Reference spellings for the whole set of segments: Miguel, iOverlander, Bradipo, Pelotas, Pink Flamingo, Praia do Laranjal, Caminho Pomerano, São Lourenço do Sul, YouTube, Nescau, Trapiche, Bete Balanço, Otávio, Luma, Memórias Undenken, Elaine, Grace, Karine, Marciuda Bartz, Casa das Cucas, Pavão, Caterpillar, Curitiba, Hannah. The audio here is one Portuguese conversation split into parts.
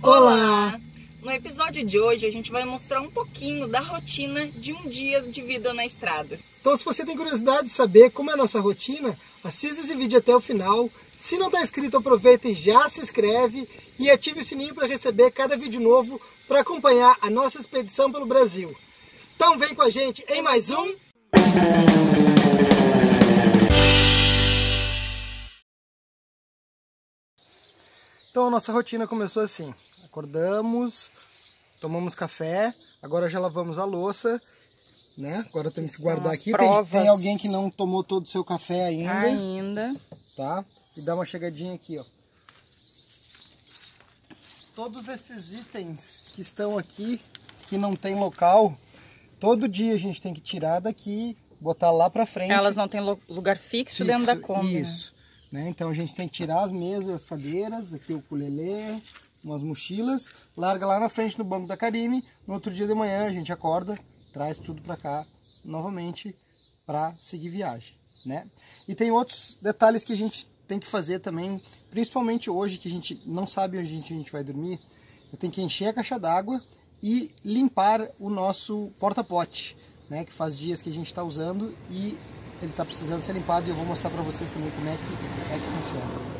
Olá! No episódio de hoje a gente vai mostrar um pouquinho da rotina de um dia de vida na estrada. Então se você tem curiosidade de saber como é a nossa rotina, assista esse vídeo até o final. Se não está inscrito, aproveita e já se inscreve e ative o sininho para receber cada vídeo novo para acompanhar a nossa expedição pelo Brasil. Então vem com a gente em mais um... Então a nossa rotina começou assim. Acordamos, tomamos café, agora já lavamos a louça, né? Agora temos que guardar aqui. Tem alguém que não tomou todo o seu café ainda. Tá? E dá uma chegadinha aqui, ó. Todos esses itens que estão aqui, que não tem local, todo dia a gente tem que tirar daqui, botar lá pra frente. Elas não têm lugar fixo dentro da Kombi. Isso. Né? Então a gente tem que tirar as mesas, as cadeiras, aqui o ukulele, umas mochilas, larga lá na frente no banco da Karine. No outro dia de manhã a gente acorda, traz tudo para cá novamente para seguir viagem, né? E tem outros detalhes que a gente tem que fazer também, principalmente hoje que a gente não sabe onde a gente vai dormir. Eu tenho que encher a caixa d'água e limpar o nosso porta-pote, né? Que faz dias que a gente está usando e ele está precisando ser limpado e eu vou mostrar para vocês também como é que funciona.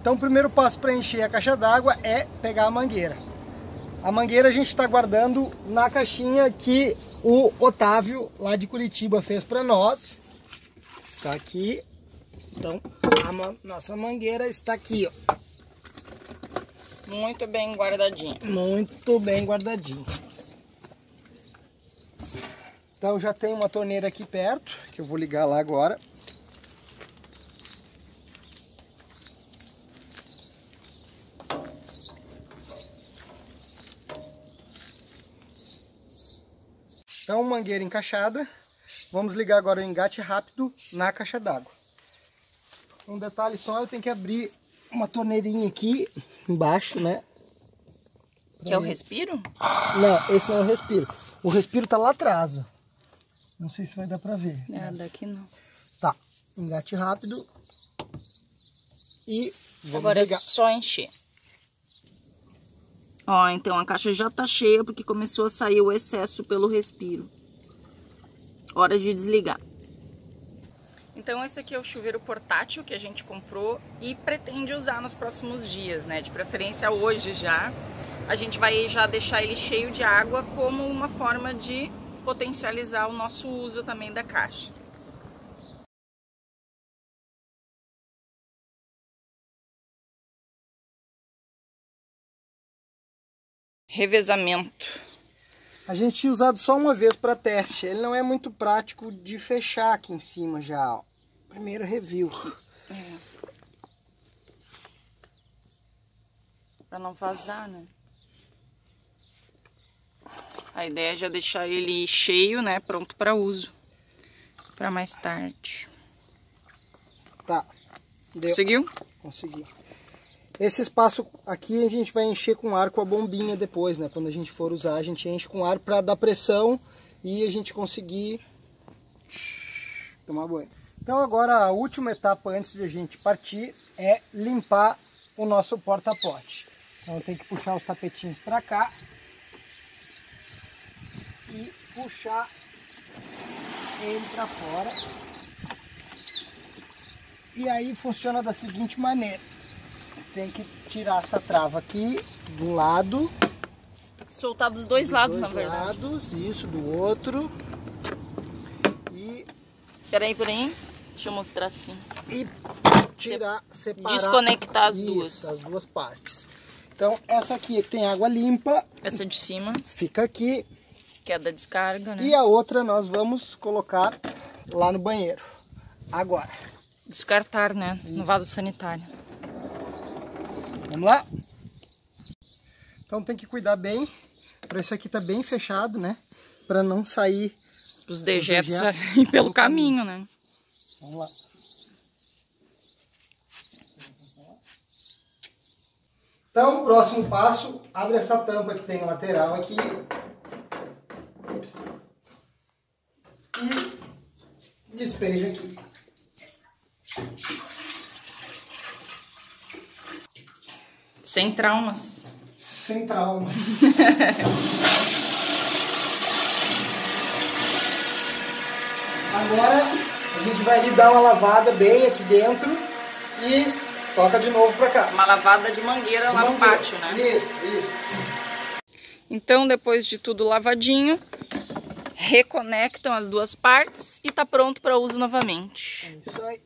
Então o primeiro passo para encher a caixa d'água é pegar a mangueira. A mangueira a gente está guardando na caixinha que o Otávio lá de Curitiba fez para nós. Está aqui. Então a nossa mangueira está aqui, ó. Muito bem guardadinha. Muito bem guardadinha. Então já tem uma torneira aqui perto, que eu vou ligar lá agora. Então mangueira encaixada, vamos ligar agora o engate rápido na caixa d'água. Um detalhe só, eu tenho que abrir uma torneirinha aqui embaixo, né? Que é o respiro? Não, esse não é o respiro. O respiro tá lá atrás, ó. Não sei se vai dar pra ver. É, daqui não. Tá, engate rápido. E vamos agora ligar. É só encher. Ó, então a caixa já tá cheia porque começou a sair o excesso pelo respiro. Hora de desligar. Então esse aqui é o chuveiro portátil que a gente comprou e pretende usar nos próximos dias, né? De preferência hoje já. A gente vai já deixar ele cheio de água como uma forma de potencializar o nosso uso também da caixa. Revezamento. A gente tinha usado só uma vez para teste. Ele não é muito prático de fechar aqui em cima já, ó. Primeiro review. É. Para não vazar, né? A ideia é já deixar ele cheio, né? Pronto para uso. Para mais tarde. Tá. Deu. Conseguiu? Consegui. Esse espaço aqui a gente vai encher com ar com a bombinha depois, né? Quando a gente for usar, a gente enche com ar para dar pressão e a gente conseguir tomar banho. Então agora a última etapa antes de a gente partir é limpar o nosso porta-pote. Então eu tenho que puxar os tapetinhos para cá. E puxar ele para fora. E aí funciona da seguinte maneira. Tem que tirar essa trava aqui do lado. Soltar dos dois lados, na verdade. Isso, do outro. E... Peraí. Deixa eu mostrar assim. E tirar, separar. Desconectar as duas. Isso, as duas partes. Então essa aqui que tem água limpa. Essa de cima. Fica aqui. Que é da descarga, né? E a outra nós vamos colocar lá no banheiro. Agora. Descartar, né? No vaso sanitário. Vamos lá? Então tem que cuidar bem. Para isso aqui tá bem fechado, né? Para não sair os dejetos assim, pelo caminho, né? Vamos lá. Então, próximo passo, abre essa tampa que tem lateral aqui. E despeja aqui. Sem traumas. sem traumas. Agora a gente vai lhe dar uma lavada bem aqui dentro e toca de novo pra cá. Uma lavada de mangueira lá no pátio, né? Isso, isso. Então, depois de tudo lavadinho, reconectam as duas partes e tá pronto para uso novamente. É isso aí.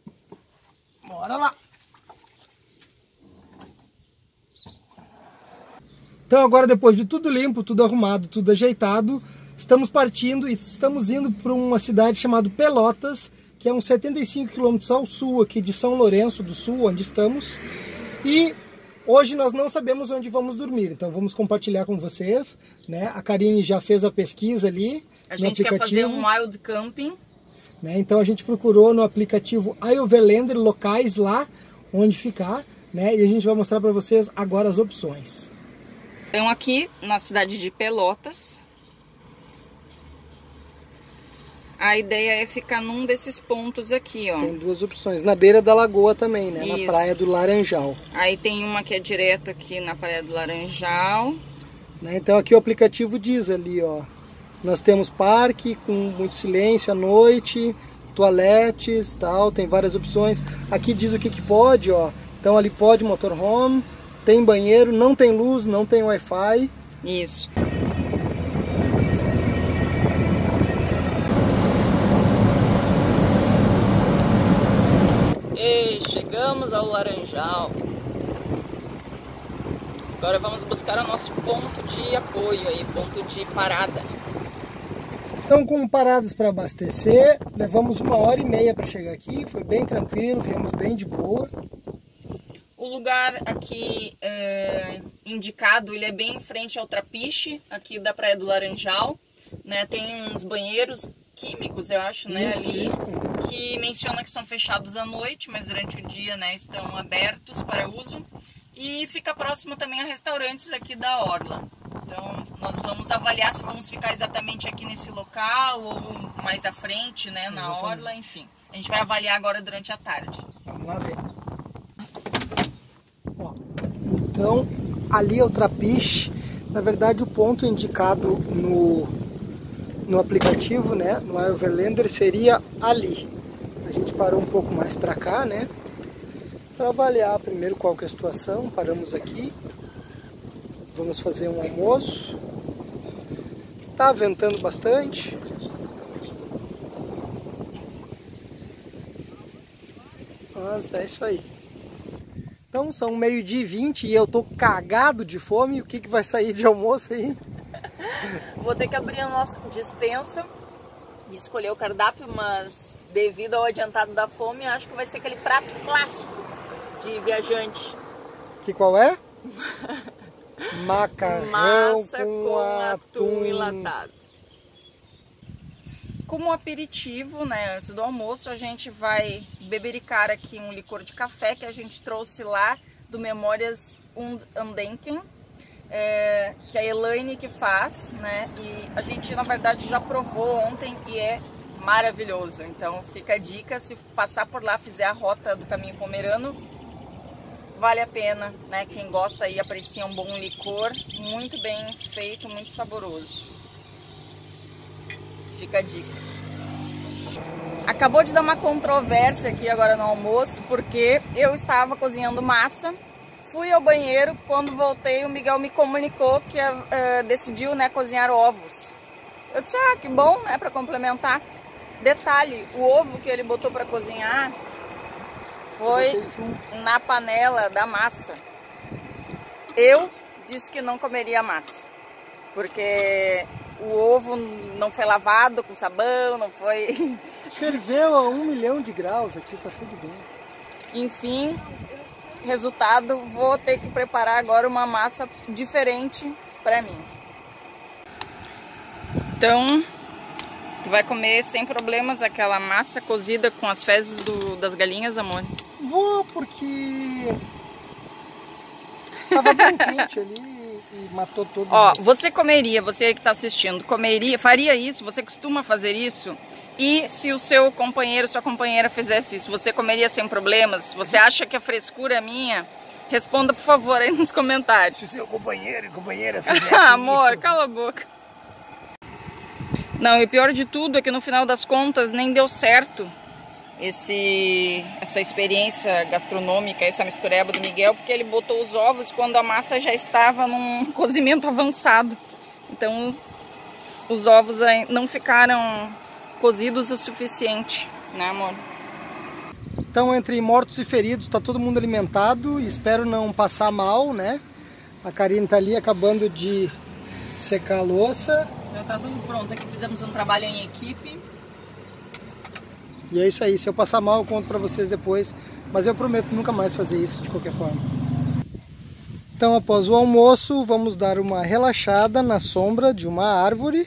Bora lá. Então agora, depois de tudo limpo, tudo arrumado, tudo ajeitado, estamos partindo e estamos indo para uma cidade chamada Pelotas, que é uns 75 quilômetros ao sul aqui de São Lourenço do Sul, onde estamos. E hoje nós não sabemos onde vamos dormir, então vamos compartilhar com vocês, né? A Karine já fez a pesquisa ali no aplicativo. A gente quer fazer um wild camping. Né? Então a gente procurou no aplicativo iOverlander locais lá onde ficar, né? E a gente vai mostrar para vocês agora as opções. Então aqui na cidade de Pelotas, a ideia é ficar num desses pontos aqui, ó. Tem duas opções, na beira da lagoa também, né? Isso. Na Praia do Laranjal. Aí tem uma que é direto aqui na Praia do Laranjal. Né? Então aqui o aplicativo diz ali, ó. Nós temos parque com muito silêncio à noite, toaletes, tal, tem várias opções. Aqui diz o que que pode, ó. Então ali pode motorhome. Tem banheiro, não tem luz, não tem Wi-Fi. Isso. E chegamos ao Laranjal. Agora vamos buscar o nosso ponto de apoio aí, ponto de parada. Então, com paradas para abastecer, levamos 1h30 para chegar aqui. Foi bem tranquilo, viemos bem de boa. O lugar aqui indicado, ele é bem em frente ao Trapiche, aqui da Praia do Laranjal, né? Tem uns banheiros químicos, eu acho, né? Isso, ali, isso. Que menciona que são fechados à noite, mas durante o dia, né, estão abertos para uso. E fica próximo também a restaurantes aqui da orla. Então, nós vamos avaliar se vamos ficar exatamente aqui nesse local ou mais à frente, né, na exatamente. Orla, enfim. A gente vai avaliar agora durante a tarde. Vamos lá ver. Então, ali é o Trapiche. Na verdade, o ponto indicado no aplicativo, né, no iOverlander, seria ali. A gente parou um pouco mais para cá, né, para avaliar primeiro qual que é a situação. Paramos aqui, vamos fazer um almoço. Tá ventando bastante. Mas é isso aí. Então são 12h20 e eu tô cagado de fome. O que que vai sair de almoço aí? Vou ter que abrir a nossa despensa e escolher o cardápio, mas devido ao adiantado da fome, acho que vai ser aquele prato clássico de viajante. Que qual é? Macarrão massa com atum enlatado. Como aperitivo, né, antes do almoço, a gente vai bebericar aqui um licor de café que a gente trouxe lá do Memórias Undenken, que é a Elaine que faz, né, e a gente, na verdade, já provou ontem e é maravilhoso. Então fica a dica, se passar por lá, fizer a rota do Caminho Pomerano, vale a pena, né, quem gosta aí aprecia um bom licor, muito bem feito, muito saboroso. Fica a dica. Acabou de dar uma controvérsia aqui agora no almoço, porque eu estava cozinhando massa, fui ao banheiro, quando voltei o Miguel me comunicou que decidiu, né, cozinhar ovos. Eu disse, ah, que bom, né, para complementar. Detalhe, o ovo que ele botou para cozinhar foi na panela da massa. Eu disse que não comeria a massa, porque o ovo não foi lavado com sabão, não foi... Ferveu a 1.000.000 de graus aqui, tá tudo bem. Enfim, resultado, vou ter que preparar agora uma massa diferente pra mim. Então, tu vai comer sem problemas aquela massa cozida com as fezes das galinhas, amor? Vou, porque... tava bem quente ali. E matou todo mundo. Ó, você comeria, você que está assistindo, comeria, faria isso, você costuma fazer isso? E se o seu companheiro, sua companheira fizesse isso, você comeria sem problemas? Você acha que a frescura minha Responda, por favor, aí nos comentários. Se seu companheiro e companheira... Amor, cala a boca. Não, e o pior de tudo é que no final das contas nem deu certo essa experiência gastronômica, essa mistureba do Miguel, porque ele botou os ovos quando a massa já estava num cozimento avançado. Então os ovos não ficaram cozidos o suficiente, né, amor? Então, entre mortos e feridos, está todo mundo alimentado e espero não passar mal, né? A Karine está ali acabando de secar a louça. Já está tudo pronto aqui, fizemos um trabalho em equipe. E é isso aí, se eu passar mal eu conto para vocês depois, mas eu prometo nunca mais fazer isso de qualquer forma. Então, após o almoço, vamos dar uma relaxada na sombra de uma árvore,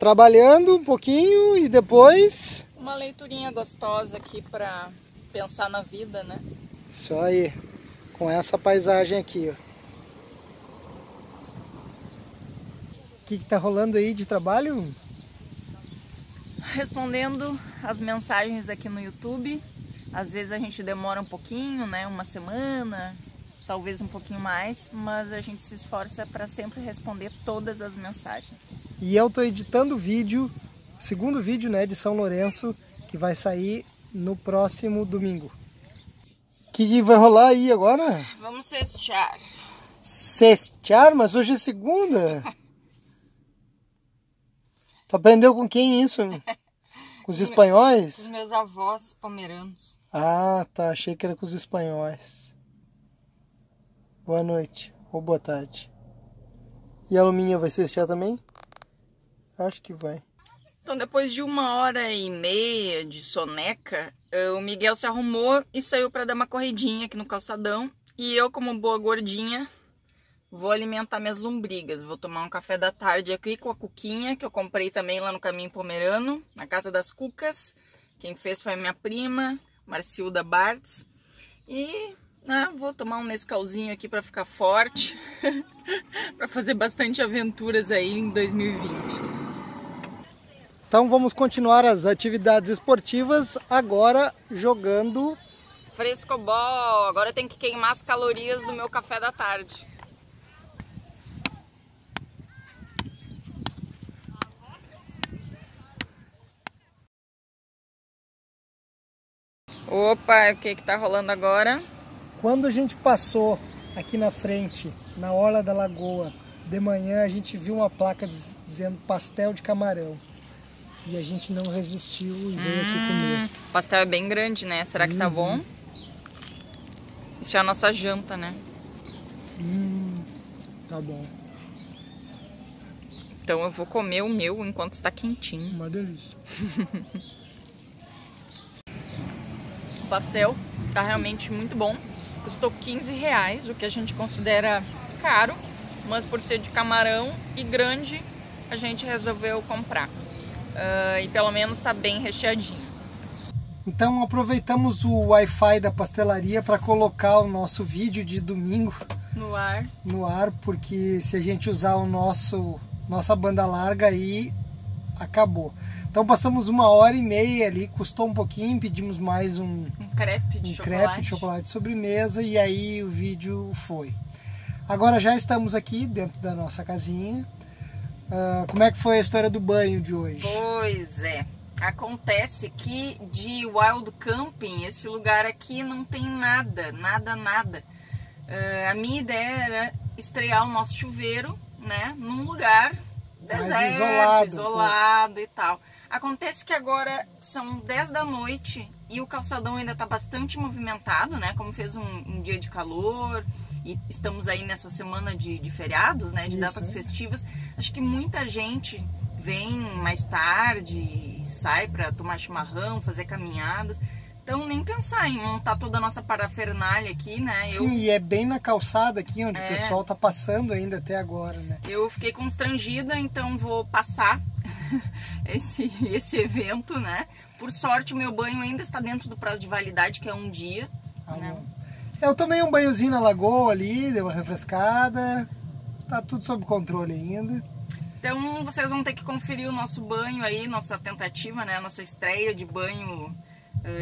trabalhando um pouquinho e depois... Uma leiturinha gostosa aqui para pensar na vida, né? Isso aí, com essa paisagem aqui, ó. O que tá rolando aí de trabalho? Respondendo as mensagens aqui no YouTube. Às vezes a gente demora um pouquinho, né? Uma semana, talvez um pouquinho mais, mas a gente se esforça para sempre responder todas as mensagens. E eu tô editando o vídeo. Segundo vídeo, né, de São Lourenço, que vai sair no próximo domingo. O que vai rolar aí agora? Vamos sextear. Sextear? Mas hoje é segunda? Tu aprendeu com quem isso? Com os espanhóis? Com os meus avós pomeranos. Ah, tá. Achei que era com os espanhóis. Boa noite. Ou boa tarde. E a Luminha vai sextear também? Acho que vai. Então, depois de 1h30 de soneca, o Miguel se arrumou e saiu para dar uma corridinha aqui no calçadão. E eu, como boa gordinha, vou alimentar minhas lombrigas. Vou tomar um café da tarde aqui com a cuquinha, que eu comprei também lá no Caminho Pomerano, na Casa das Cucas. Quem fez foi a minha prima, Marciuda Bartz. E vou tomar um Nescauzinho aqui para ficar forte, para fazer bastante aventuras aí em 2020. Então vamos continuar as atividades esportivas, agora jogando... frescobol, agora eu tenho que queimar as calorias do meu café da tarde. Opa, o que que tá rolando agora? Quando a gente passou aqui na frente, na orla da lagoa, de manhã a gente viu uma placa dizendo pastel de camarão. E a gente não resistiu e veio aqui comer. O pastel é bem grande, né? Será que tá bom? Isso é a nossa janta, né? Tá bom. Então eu vou comer o meu enquanto está quentinho. Uma delícia. O pastel tá realmente muito bom. Custou R$15, o que a gente considera caro. Mas por ser de camarão e grande, a gente resolveu comprar. E pelo menos está bem recheadinho. Então aproveitamos o Wi-Fi da pastelaria para colocar o nosso vídeo de domingo no ar. No ar, porque se a gente usar o nossa banda larga aí acabou. Então passamos 1h30 ali, custou um pouquinho, pedimos mais um crepe de chocolate de sobremesa e aí o vídeo foi. Agora já estamos aqui dentro da nossa casinha. Como é que foi a história do banho de hoje? Pois é, acontece que de wild camping, esse lugar aqui não tem nada, nada, nada. A minha ideia era estrear o nosso chuveiro, né, num lugar deserto, isolado e tal. Acontece que agora são 10 da noite e o calçadão ainda está bastante movimentado, né, como fez um dia de calor... E estamos aí nessa semana de feriados, né? De datas festivas. Acho que muita gente vem mais tarde e sai para tomar chimarrão, fazer caminhadas. Então nem pensar em montar toda a nossa parafernália aqui, né? Sim, e é bem na calçada aqui onde o pessoal tá passando ainda até agora, né? Eu fiquei constrangida, então vou passar esse evento, né? Por sorte o meu banho ainda está dentro do prazo de validade, que é 1 dia, né? Bom. Eu tomei um banhozinho na lagoa ali, deu uma refrescada, tá tudo sob controle ainda. Então vocês vão ter que conferir o nosso banho aí, nossa tentativa, né, nossa estreia de banho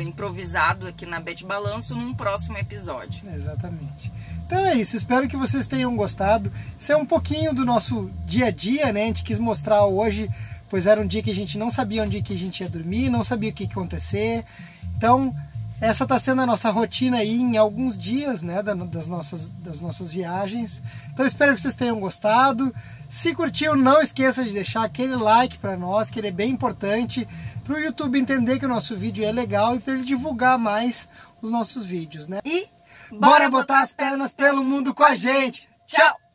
improvisado aqui na Bete Balanço num próximo episódio. Exatamente. Então é isso, espero que vocês tenham gostado. Isso é um pouquinho do nosso dia a dia, né? A gente quis mostrar hoje, pois era um dia que a gente não sabia onde que a gente ia dormir, não sabia o que ia acontecer. Então essa está sendo a nossa rotina aí em alguns dias, né, das nossas viagens. Então espero que vocês tenham gostado. Se curtiu, não esqueça de deixar aquele like para nós, que ele é bem importante para o YouTube entender que o nosso vídeo é legal e para ele divulgar mais os nossos vídeos, né? E bora botar as pernas pelo mundo com a gente. Tchau!